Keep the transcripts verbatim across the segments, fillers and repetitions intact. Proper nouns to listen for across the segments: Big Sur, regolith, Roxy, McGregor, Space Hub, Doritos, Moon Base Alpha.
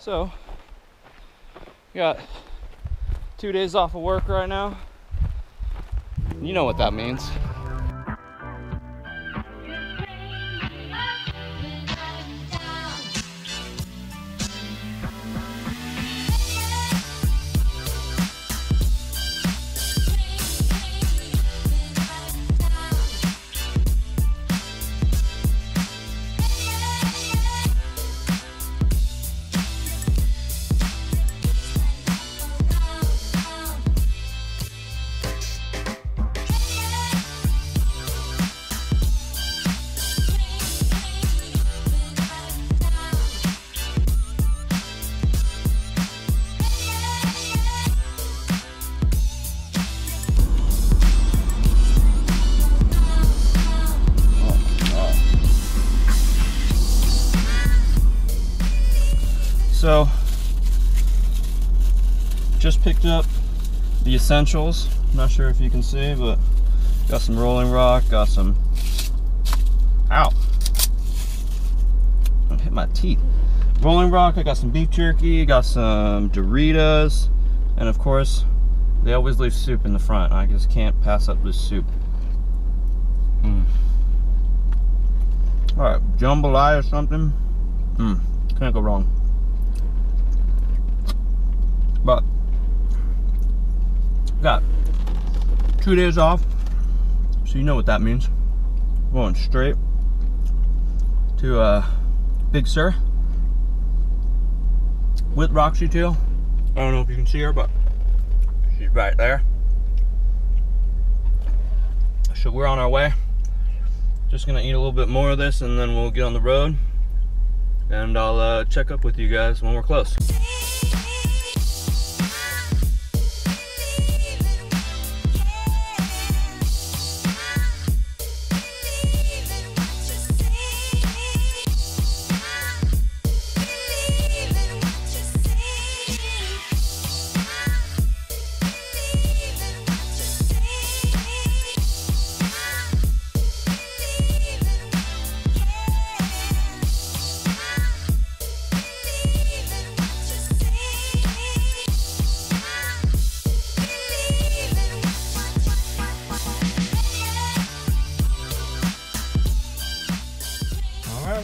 So got two days off of work right now. You know what that means. So, just picked up the essentials. I'm not sure if you can see, but got some rolling rock, got some, ow, I hit my teeth. Rolling rock, I got some beef jerky, got some Doritos, and of course, they always leave soup in the front. I just can't pass up this soup. Mm. All right, jambalaya or something, mm, can't go wrong. But got two days off, so you know what that means. Going straight to uh, Big Sur with Roxy too. I don't know if you can see her, but she's right there. So we're on our way. Just gonna eat a little bit more of this, and then we'll get on the road. And I'll uh, check up with you guys when we're close.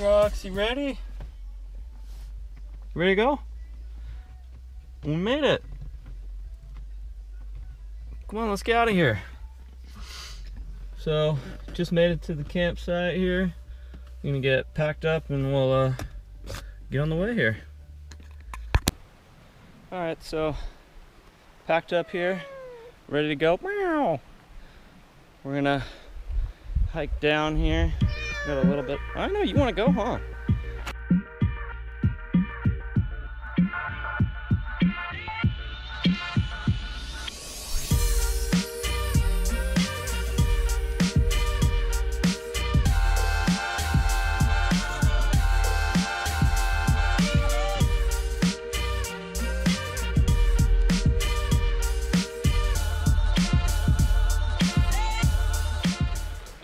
Roxy, ready? Ready to go? We made it. Come on, let's get out of here. So, just made it to the campsite here. I'm gonna get packed up and we'll uh, get on the way here. All right, so packed up here, ready to go. Meow. We're gonna hike down here. Got a little bit. I know you want to go, huh?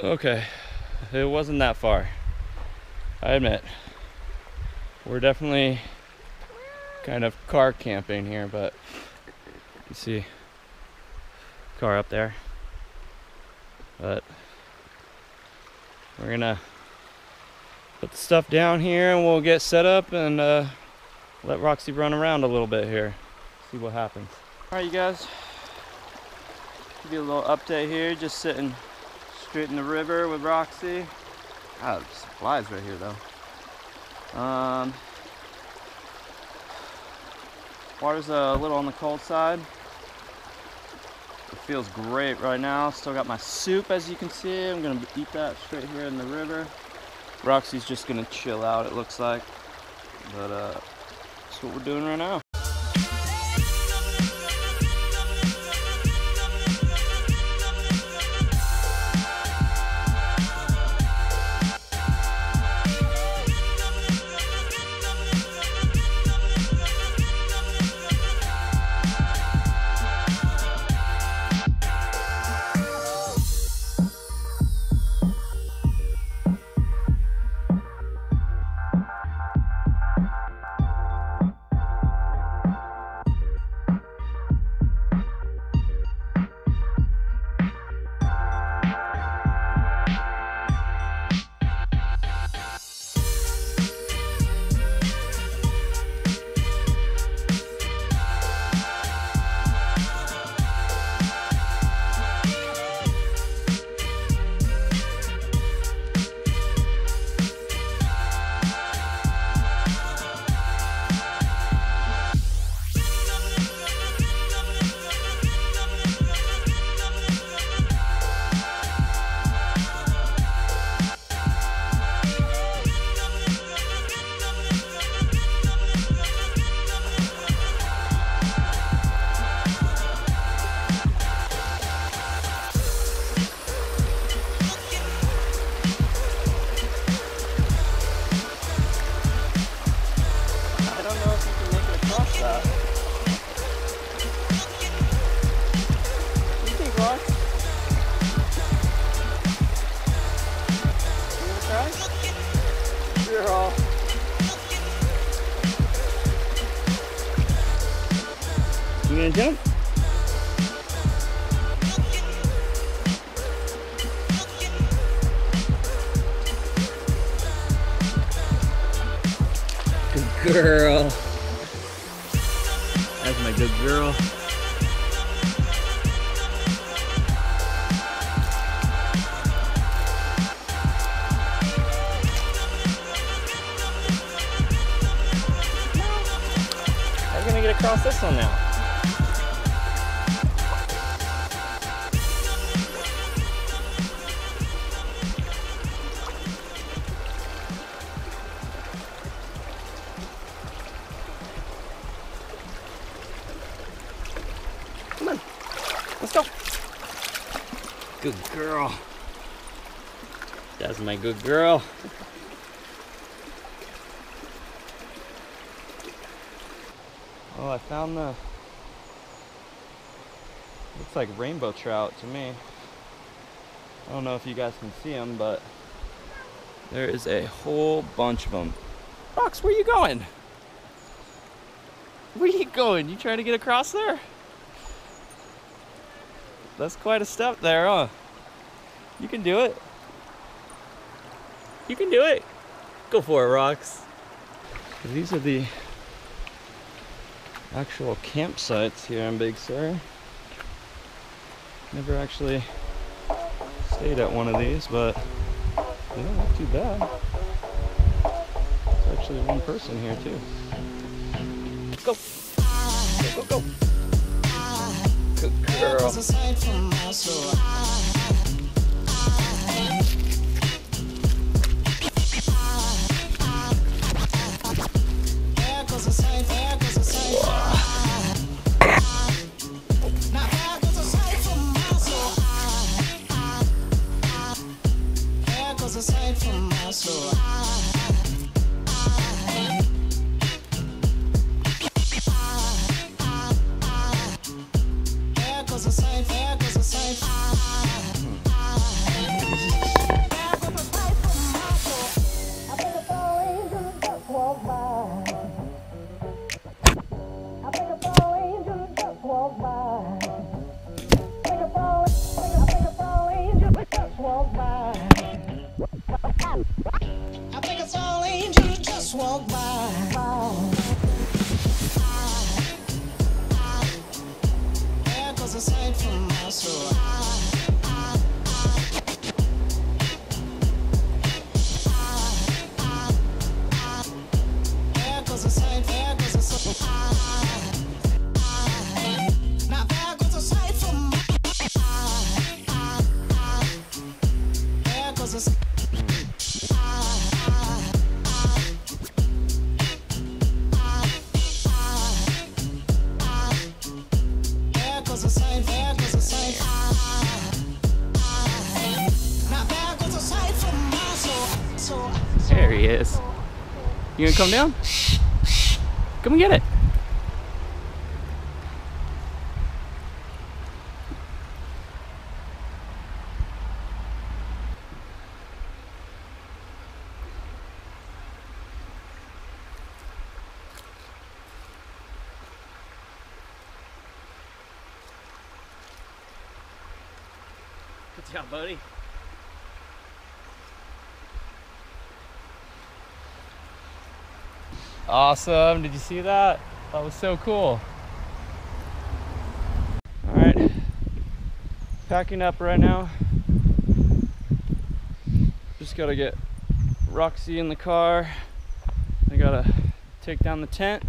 Okay. It wasn't that far, I admit. We're definitely kind of car camping here, but you see car up there. But we're gonna put the stuff down here and we'll get set up and uh, let Roxy run around a little bit here, see what happens. All right, you guys, give you a little update here, just sitting straight in the river with Roxy. Ah, there's flies right here though. Um, water's a little on the cold side. It feels great right now. Still got my soup, as you can see. I'm gonna eat that straight here in the river. Roxy's just gonna chill out, it looks like. But uh, that's what we're doing right now. across that. You can cross. You can cross? You're all. You gonna jump? Good girl. That's my good girl. I'm gonna get across this one now. Let's go. Good girl. That's my good girl. Oh, I found the, looks like rainbow trout to me. I don't know if you guys can see them, but there is a whole bunch of them. Rox, where are you going? Where are you going? You trying to get across there? That's quite a step there, huh? You can do it. You can do it. Go for it, Rox. These are the actual campsites here in Big Sur. Never actually stayed at one of these, but they don't look too bad. There's actually one person here, too. Go. Go, go, go. Good girl. Walk by. There goes a sight from my soul. There goes a sight, there goes a soul. Now there goes a sight from my soul. There goes a sight. There he is. You gonna come down? Come and get it. Good job, buddy. Awesome, did you see that? That was so cool. All right, packing up right now. Just gotta get Roxy in the car. I gotta take down the tent.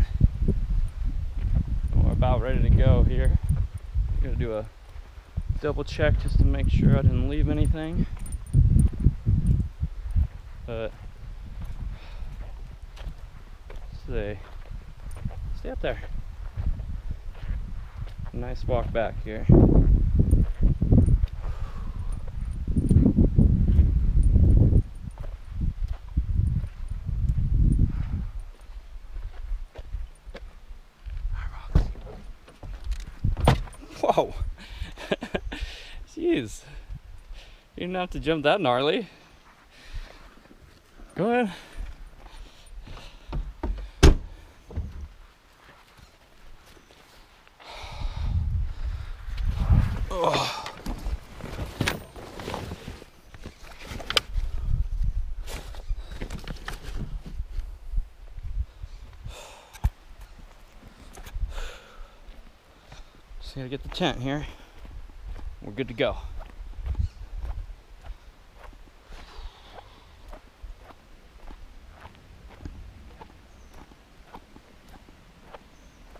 We're about ready to go here. I'm gonna do a double check just to make sure I didn't leave anything, but stay, stay up there. Nice walk back here. Whoa. Jeez. You didn't have to jump that gnarly. Go ahead. Oh. Just gotta get the tent here. We're good to go.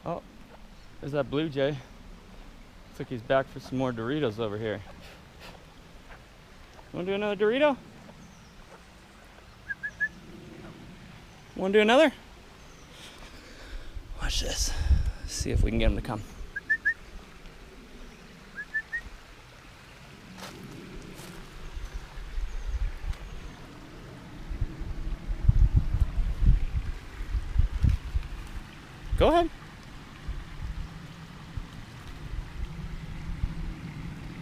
Oh, there's that blue jay. Looks like he's back for some more Doritos over here. Wanna do another Dorito? Wanna do another? Watch this. Let's see if we can get him to come. Go ahead.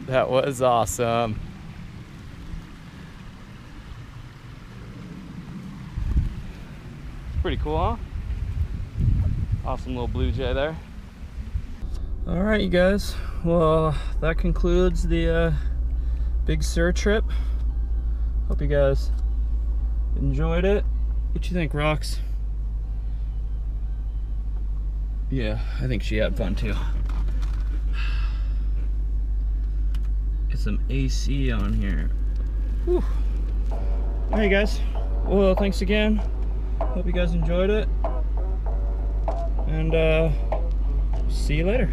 That was awesome. Pretty cool, huh? Awesome little blue jay there. All right, you guys. Well, that concludes the uh, Big Sur trip. Hope you guys enjoyed it. What you think, Rox? Yeah, I think she had fun too. Some A C on here. Whew. All right, guys. Well, thanks again. Hope you guys enjoyed it. And uh, see you later.